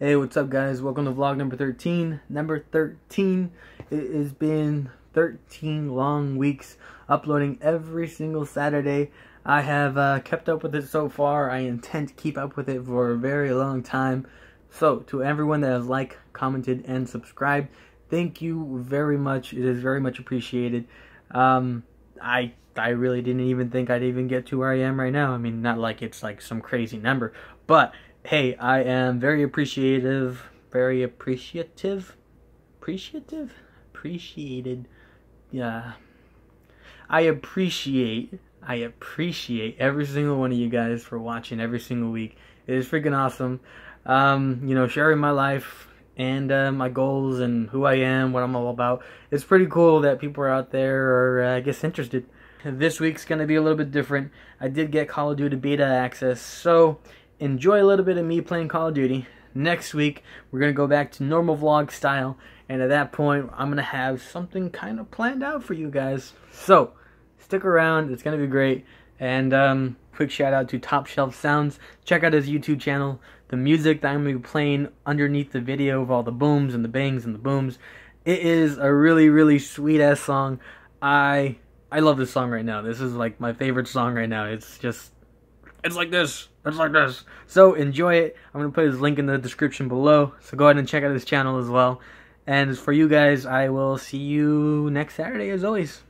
Hey, what's up guys? Welcome to vlog number 13. Number 13. It has been 13 long weeks uploading every single Saturday. I have kept up with it so far. I intend to keep up with it for a very long time. So, to everyone that has liked, commented, and subscribed, thank you very much. It is very much appreciated. I really didn't even think I'd even get to where I am right now. I mean, not like it's like some crazy number, but hey, I am very appreciated. Yeah, I appreciate every single one of you guys for watching every single week. It is freaking awesome. You know, sharing my life and my goals and who I am, what I'm all about. It's pretty cool that people are out there, or I guess interested. This week's gonna be a little bit different. I did get Call of Duty beta access, so enjoy a little bit of me playing Call of Duty. Next week, we're going to go back to normal vlog style. And at that point, I'm going to have something kind of planned out for you guys. So, stick around. It's going to be great. And quick shout out to Top Shelf Sounds. Check out his YouTube channel. The music that I'm going to be playing underneath the video of all the booms and the bangs and the booms. It is a really, really sweet-ass song. I love this song right now. This is like my favorite song right now. It's just... it's like this. It's like this. So enjoy it. I'm going to put his link in the description below. So go ahead and check out his channel as well. And as for you guys, I will see you next Saturday as always.